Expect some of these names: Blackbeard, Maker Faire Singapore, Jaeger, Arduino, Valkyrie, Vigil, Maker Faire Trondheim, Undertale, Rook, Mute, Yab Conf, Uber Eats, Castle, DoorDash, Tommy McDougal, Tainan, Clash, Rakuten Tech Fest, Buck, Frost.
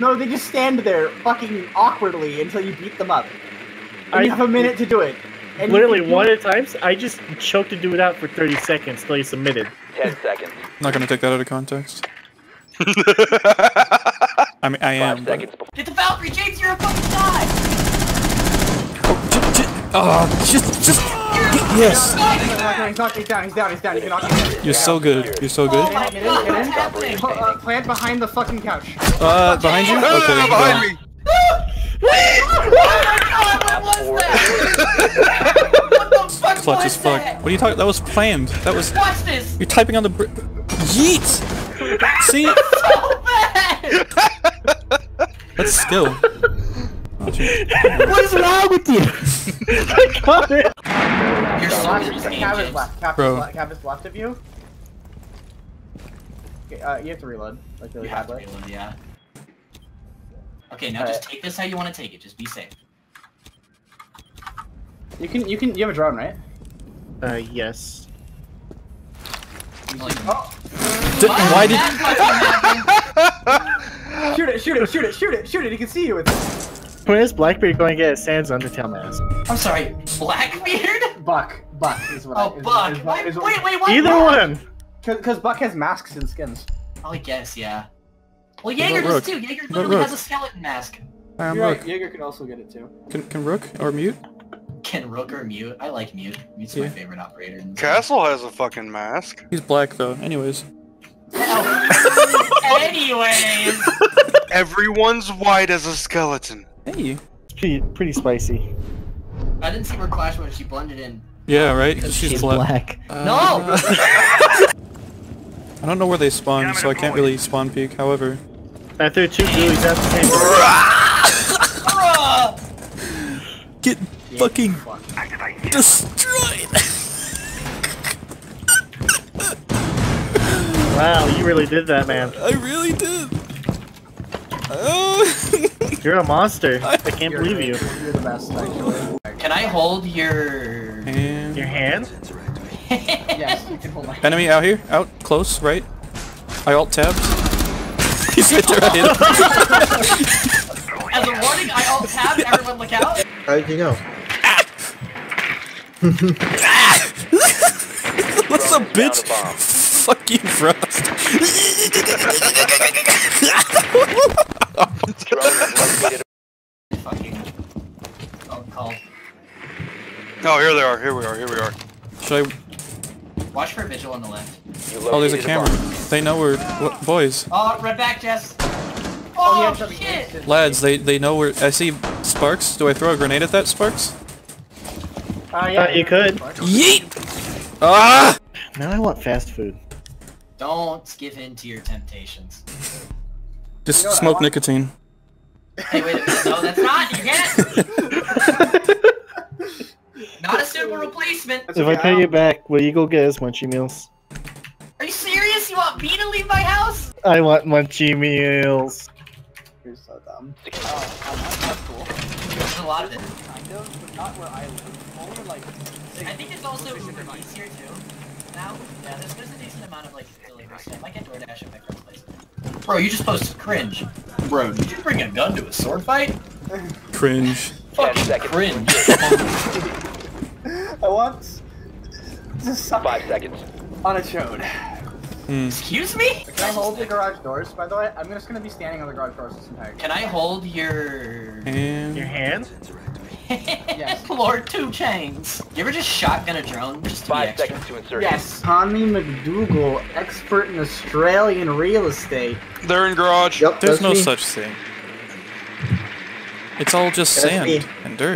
No, they just stand there fucking awkwardly until you beat them up. And you have a minute to do it. And literally one at a time. I just choked a dude out for 30 seconds until he submitted. 10 seconds. I'm not gonna take that out of context. I mean, I am. Get the Valkyrie, James! You're a fucking god! Yes! You're so good. You're so good. Plant behind the fucking couch. Behind you? Okay. Behind me! Clutch as fuck. What are you talking? That was planned. That was. Watch this. You're typing on the. Yeet. See. So bad. That's skill. What is wrong with you? I got it. You're so Cab is left of you. Okay, you have to reload. Like, really badly. Yeah. Okay, now just take this how you want to take it. Just be safe. You have a drone, right? Yes. Why did you... Shoot it, he can see you with it. When is Blackbeard going to get Sans Undertale mask? I'm sorry, Blackbeard? Buck is what Buck. Either one! Because Buck has masks and skins. Oh, I guess, yeah. Well, Jaeger does too, Jaeger literally has a skeleton mask. Right. Jaeger can also get it too. Can Rook or Mute? Can Rook or Mute? I like Mute. Mute's my favorite operator. In this Castle has a fucking mask. He's black though. Anyways. Anyways. Everyone's white as a skeleton. Hey. It's pretty spicy. I didn't see where Clash was. She blended in. Yeah, right. She's black. No. I don't know where they spawn, so I can't really spawn peek. However, I threw two ghoulies at the same time. Get. Fucking destroyed! Wow, you really did that, man. I really did. Oh. You're a monster. I can't believe you. You're the best, actually. Can I hold your hand? Your hand? Yes, you can hold my hand. Enemy out here, out close, right? I alt tabbed. He's hit the right. As a warning, I alt tabbed. Everyone, look out! How did you know? What's a bitch? Fuck you, Frost. Oh, here we are. Should I watch for Vigil on the left? Oh, there's a camera. They know we're boys. Oh, right back, Jess. Oh, shit. Lads, they know we're. I see sparks. Do I throw a grenade at that sparks? Yeah, you could. Yeet! Ah! Now I want fast food. Don't give in to your temptations. Just smoke nicotine. Hey, wait, no, that's not, you can't! Not a simple replacement! If I pay you back, will you go get us munchie meals? Are you serious? You want me to leave my house? I want munchie meals. You're so dumb. That's cool. There's a lot of it. Kind of, but not where I live. Like, I think it's also Uber Eats here too. Now, yeah, there's a decent amount of like delivery stuff. I get DoorDash at my first place. Bro, you just posted cringe. Bro, did you bring a gun to a sword fight? Cringe. Fucking cringe. I want to suck 5 seconds on a chode. Excuse me? Can I hold the garage doors? By the way, I'm just gonna be standing on the garage doors this entire time. Can I hold your hand? Your hand? Yes. Lord, 2 chains. You ever just shotgun a drone? Just 5 seconds to insert. Yes. Tommy McDougal, expert in Australian real estate. They're in garage. Yep, there's no such thing. It's all just sand and dirt.